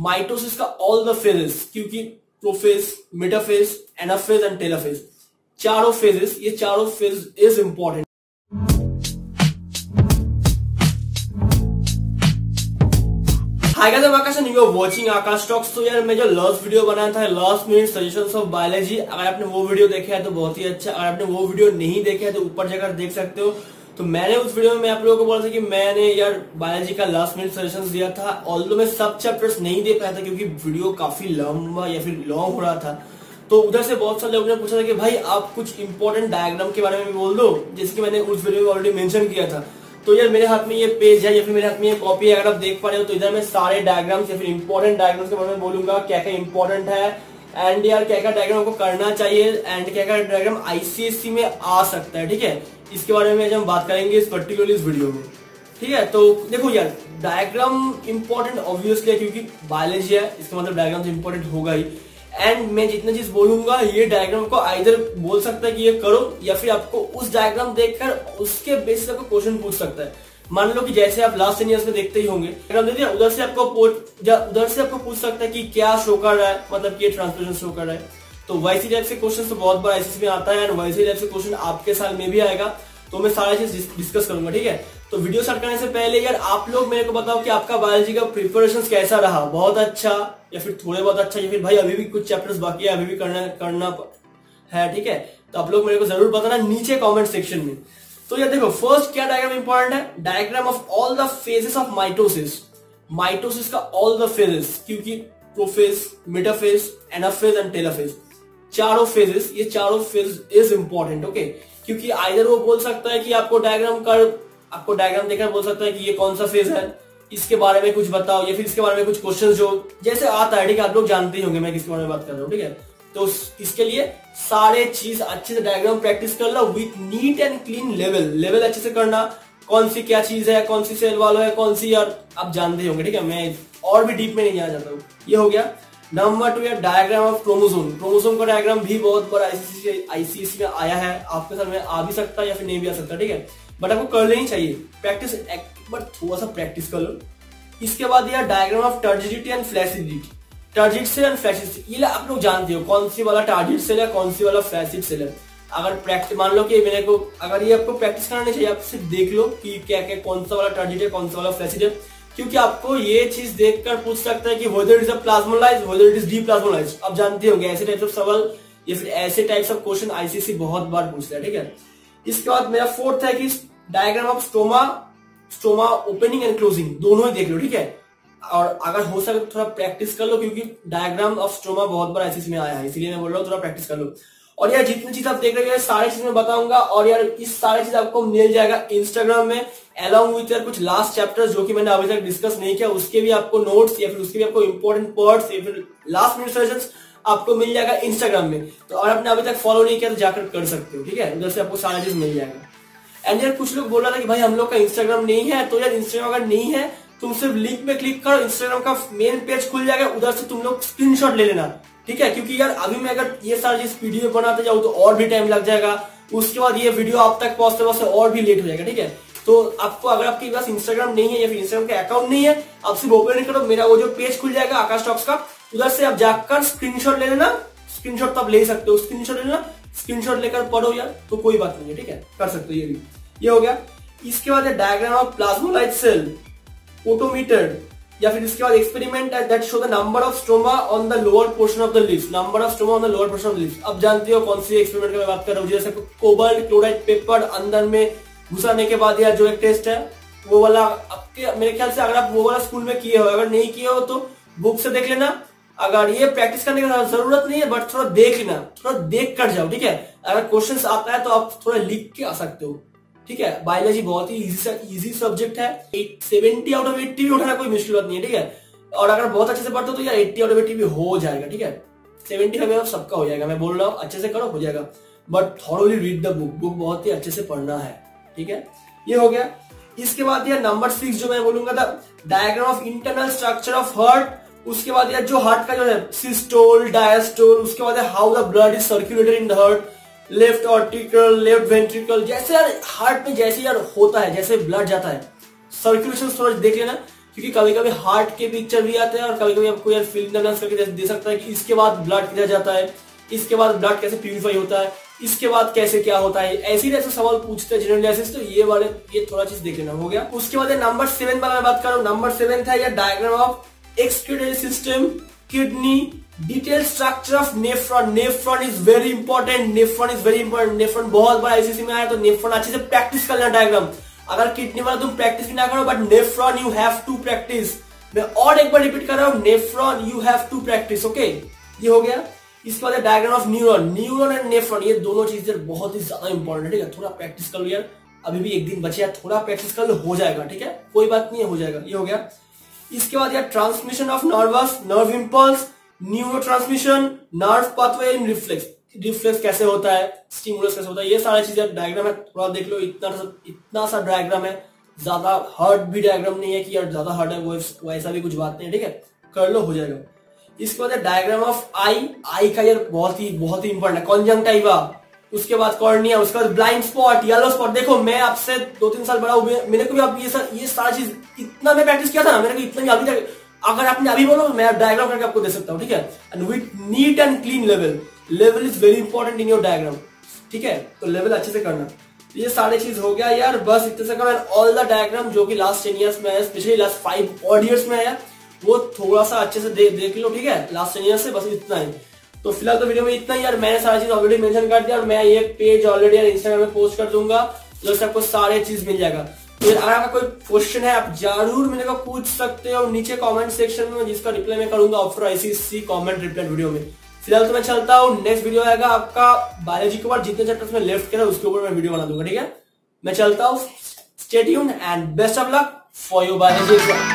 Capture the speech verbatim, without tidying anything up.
Mitosis का all the phases, क्योंकि prophase, metaphase, anaphase and telophase, चारों फेजेस, ये चारों phase is important. Hi guys, I'm Akash and you are watching Akash Talks। तो यार मैं जो लास्ट वीडियो बनाया था, last minute suggestions of biology, अगर आपने वो वीडियो देखा है तो बहुत ही अच्छा, अगर आपने वो वीडियो नहीं देखा है तो ऊपर जाकर देख सकते हो। तो मैंने उस वीडियो में आप लोगों को बोला था कि मैंने यार बायोलॉजी का लास्ट मिनट सजेशंस दिया था, ऑल्दो मैं सब चैप्टर्स नहीं दे पाया था क्योंकि वीडियो काफी लंबा या फिर लॉन्ग हो रहा था। तो उधर से बहुत सारे लोगों ने पूछा था कि भाई आप कुछ इंपॉर्टेंट डायग्राम के बारे में बोल दो, जैसे कि मैंने उस वीडियो में ऑलरेडी मेंशन किया था। तो यार मेरे हाथ में ये पेज है या फिर मेरे हाथ में ये कॉपी है, अगर आप देख पा रहे हो तो इधर मैं सारे डायग्राम्स या फिर इंपॉर्टेंट डायग्राम्स के बारे में बोलूंगा, क्या क्या इंपॉर्टेंट है एंड यार क्या क्या डायग्राम को करना चाहिए एंड क्या क्या डायग्राम आईसीएसई में आ सकता है, ठीक है। इसके बारे में आज हम बात करेंगे इस पर्टिकुलर इस वीडियो में, ठीक है। तो देखो यार डायग्राम इंपॉर्टेंट ऑब्वियसली है क्योंकि बायोलॉजी है, इसका मतलब डायग्राम तो इंपॉर्टेंट होगा ही। एंड मैं जितना चीज बोलूंगा ये डायग्राम को आइदर बोल सकता है कि ये करो, या फिर आपको उस डायग्राम देखकर उसके बेसिस पे क्वेश्चन पूछ सकता है। मान लो कि जैसे आप लास्ट टेन ईयर्स में देखते ही होंगे, उधर से आपको उधर से आपको पूछ सकता है कि क्या शो कर रहा है, मतलब कि ये ट्रांसलेशन शो कर रहा है। तो वैसी टाइप से क्वेश्चन तो बहुत बार आईसीएस में आता है एंड वैसी टाइप से क्वेश्चन आपके साल में भी आएगा, तो मैं सारा चीज डिस्कस करूंगा, ठीक है। तो वीडियो स्टार्ट करने से पहले यार आप लोग मेरे को बताओ कि आपका बायोलॉजी का प्रिपरेशन कैसा रहा, बहुत अच्छा या फिर थोड़े बहुत अच्छा, या फिर भाई अभी भी कुछ चैप्टर्स बाकी है, अभी भी करना करना है, ठीक है। तो आप लोग मेरे को जरूर बताना नीचे कमेंट सेक्शन में। तो यार देखो फर्स्ट क्या डायग्राम इंपॉर्टेंट है, diagram of all the phases of mitosis. Mitosis का ऑल द फेजेस, क्योंकि prophase, metaphase, anaphase and telophase, चारों फेजेस, ये चारों फेज इज इंपॉर्टेंट, ओके। क्योंकि आइदर वो बोल सकता है कि आपको डायग्राम कर आपको डायग्राम देखकर बोल सकता है कि ये कौन सा फेज है, इसके बारे में कुछ बताओ, या फिर इसके बारे में कुछ क्वेश्चन जो जैसे आता है, ठीक है। आप लोग जानते ही होंगे मैं किसके बारे में बात कर रहा हूँ, ठीक है। तो इसके लिए सारे चीज अच्छे से डायग्राम प्रैक्टिस कर लो विथ नीट एंड क्लीन लेवल, लेवल अच्छे से करना, कौन सी क्या चीज है, कौन सी सेल वाल है, कौन सी, यार आप जानते ही होंगे, ठीक है। मैं और भी डीप में नहीं जाना चाहता हूँ। ये हो गया नंबर टू यार डायग्राम ऑफ क्रोमोसोम। क्रोमोसोम का डायग्राम भी बहुत बार आईसीएस आईसीएस में आया है, आपके साथ में आ भी सकता है या फिर नहीं भी आ सकता, ठीक है। बट आपको कर लेनी चाहिए प्रैक्टिस, एक बार थोड़ा सा प्रैक्टिस कर लो। इसके बाद यार diagram of turgidity and flaccidity, turgid cell and flaccid cell, ये आप लोग जानते हो कौन सी वाला टारजिड सेल है, कौन सी वाला फ्लैसिड सेल है। अगर प्रैक्टिस मान लो कि मेरे को अगर ये आपको प्रैक्टिस करना नहीं चाहिए, आप सिर्फ देख लो कि क्या क्या कौन सा वाला टर्जिड है, कौन सा वाला फ्लैसिड है, क्योंकि आपको ये चीज देखकर पूछ सकता है कि whether it is plasmolized, whether it is deplasmolized, आप जानते होंगे ऐसे टाइप्स ऑफ सवाल या फिर ऐसे टाइप्स ऑफ क्वेश्चन आईसीएस बहुत बार पूछता है, ठीक है। इसके बाद मेरा फोर्थ है कि diagram of stoma, stoma opening and closing दोनों ही देख लो, ठीक है। और अगर हो सके थोड़ा प्रैक्टिस कर लो, क्योंकि डायग्राम ऑफ स्टोमा बहुत बार आईसीएस में आया है, इसीलिए मैं बोल रहा हूँ थोड़ा प्रैक्टिस कर लो। और यार जितनी चीज आप देख रहे हो सारी चीज मैं बताऊंगा, और यार इस सारी चीज आपको मिल जाएगा इंस्टाग्राम में अलॉन्ग विथ यार कुछ लास्ट चैप्टर्स जो कि मैंने अभी तक डिस्कस नहीं किया, उसके भी आपको नोट्स या फिर उसके भी आपको इंपॉर्टेंट पार्ट्स या फिर लास्ट मिनट सजेशंस आपको मिल जाएगा इंस्टाग्राम में। तो अगर आपने अभी तक फॉलो नहीं किया तो जाकर कर सकते हो, ठीक है, उधर से आपको सारा चीज मिल जाएगा। एंड यार कुछ लोग बोल रहा था कि भाई हम लोग का इंस्टाग्राम नहीं है, तो यार इंस्टाग्राम अगर नहीं है तुम सिर्फ लिंक में क्लिक करो, इंस्टाग्राम का मेन पेज खुल जाएगा, उधर से तुम लोग स्क्रीनशॉट ले लेना, ठीक है। क्योंकि यार अभी मैं अगर ये सारा चीज पीडीएफ बनाते जाऊँ तो और भी टाइम लग जाएगा, उसके बाद ये वीडियो आप तक पहुंचते पहुंचते और भी लेट हो जाएगा, ठीक है। तो आपको अगर आपके पास इंस्टाग्राम नहीं है या फिर इंस्टाग्राम का अकाउंट नहीं है, आप सिर्फ ओपन करो, मेरा वो जो पेज खुल जाएगा आकाश टॉक्स का, उधर से आप जाकर स्क्रीनशॉट ले लेना, स्क्रीनशॉट तो आप ले सकते हो, स्क्रीनशॉट ले लेना, स्क्रीनशॉट लेकर पढ़ो यार, तो कोई बात नहीं है, ठीक है, कर सकते हो ये भी। ये हो गया। इसके बाद diagram of plasmolysed cell, potometer, या फिर इसके बाद experiment that show the number of stoma on the lower portion of the leaf, number of stoma on the lower portion of leaf, अब जानते हो कौन सी एक्सपेरिमेंट की मैं बात कर रहा हूँ, जैसे कोबाल्ट क्लोराइड पेपर अंदर में घुसाने के बाद यार जो एक टेस्ट है वो वाला, आपके मेरे ख्याल से अगर आप वो वाला स्कूल में किए हो, अगर नहीं किए हो तो बुक से देख लेना, अगर ये प्रैक्टिस करने की जरूरत नहीं है बट थोड़ा देख लेना, थोड़ा देख कर जाओ, ठीक है। अगर क्वेश्चन आता है तो आप थोड़ा लिख के आ सकते हो, ठीक है। बायोलॉजी बहुत ही इजी सब्जेक्ट है, सेवेंटी आउट ऑफ एट्टी भी उठाना कोई मुश्किल बात नहीं है, ठीक है। और अगर बहुत अच्छे से पढ़ते हो तो यार एट्टी आउट ऑफ एट्टी भी हो जाएगा, ठीक है, सेवेंटी फाइव आउट सबका हो जाएगा, मैं बोल रहा हूँ अच्छे से करो हो जाएगा, but thoroughly read the book, book बहुत ही अच्छे से पढ़ना है, ठीक है। ये हो गया। इसके बाद यार नंबर सिक्स जो मैं बोलूंगा था diagram of internal structure of heart, उसके बाद यार जो हार्ट का जो है सिस्टोल, डायस्टोल, उसके बाद how the blood is circulated in the heart, left auricle, left ventricle, जैसे यार हार्ट में जैसे यार होता है, जैसे ब्लड जाता है सर्कुलेशन थोड़ा देख लेना, क्योंकि कभी कभी हार्ट के पिक्चर भी आते हैं और कभी कभी आपको यार फील्ड एनालिसिस करके दे सकता है कि इसके बाद ब्लड किधर जाता है, इसके बाद ब्लड कैसे प्यूरिफाई होता है, इसके बाद कैसे क्या होता है, ऐसे ही ऐसे सवाल पूछते हैं जनरल एनालिसिस। तो ये वाले ये थोड़ा चीज देख लेना हो गया। उसके बाद नंबर सेवन वाला मैं बात कर रहा हूँ। नंबर सेवन था या diagram of excretory system, kidney, detail structure of nephron. Nephron is very important, nephron is very important. Nephron बहुत बड़ा आईसीसी में आया, तो नेफ्रॉन अच्छे से प्रैक्टिस करना डायग्राम। अगर किडनी वाला तुम प्रैक्टिस भी ना करो, but nephron you have to practice. मैं और एक बार रिपीट कर रहा हूँ, nephron you have to practice. Okay, ये हो गया। इसके बाद diagram of neuron. Neuron and nephron ये दोनों चीजें बहुत ही ज्यादा इंपॉर्टेंट है। ठीक है, थोड़ा प्रैक्टिस कर लो यार, अभी भी एक दिन बचे यार, थोड़ा प्रैक्टिस कर लो, हो जाएगा। ठीक है, कोई बात नहीं, हो जाएगा। ये हो गया। इसके बाद यार transmission of nervous, nerve impulse, neurotransmission, nerve pathway in reflex, reflex कैसे होता है, स्टिमुलस कैसे होता है, ये सारी चीजें डायग्राम है, थोड़ा देख लो। इतना सा, इतना सा डायग्राम है, ज्यादा हार्ड भी डायग्राम नहीं है कि यार ज्यादा हार्ड है, वो ऐसा भी कुछ बात नहीं है। ठीक है, कर लो, हो जाएगा। इसके बाद डायग्राम ऑफ आई। आई का यार बहुत ही बहुत ही इंपॉर्टेंट है। कॉन्जंक्टिवा, उसके बाद कॉर्निया, उसके बाद ब्लाइंड स्पॉट, येलो स्पॉट। देखो मैं आपसे दो तीन साल बड़ा हूँ, मेरे को भी आप ये सार, ये सारा चीज इतना मैं प्रैक्टिस किया था, मेरे को इतना ही अभी तक, अगर आपने अभी बोलो मैं डायग्राम करके आपको दे सकता हूँ। ठीक है, and with neat and clean लेवल। लेवल is very important in your diagram. ठीक है, तो लेवल अच्छे से करना। ये सारी चीज हो गया यार, बस इतने से करना। ऑल द डायग्राम जो कि लास्ट टेन ईयर्स में आया, specially last five odd years में आया, वो थोड़ा सा अच्छे से देख देख लो। ठीक है, लास्ट टेन ईयर्स से बस इतना ही। तो फिलहाल तो वीडियो में इतना ही यार, मैंने सारी चीज ऑलरेडी मेंशन कर दिया और मैं ये पेज ऑलरेडी यार इंस्टाग्राम में पोस्ट कर दूंगा, जिससे आपको सारे चीज मिल जाएगा। तो अगर आपका कोई क्वेश्चन है आप जरूर मेरे को पूछ सकते हो नीचे कमेंट सेक्शन में, जिसका रिप्लाई मैं करूंगा after ICC comment reply video में। फिलहाल तो मैं चलता हूँ, नेक्स्ट वीडियो आएगा आपका बायोलॉजी के ऊपर, जितने चैप्टर्स में लेफ्ट करा उसके ऊपर मैं वीडियो बना दूंगा। ठीक है, मैं चलता हूँ, stay tuned and best of luck for your biology.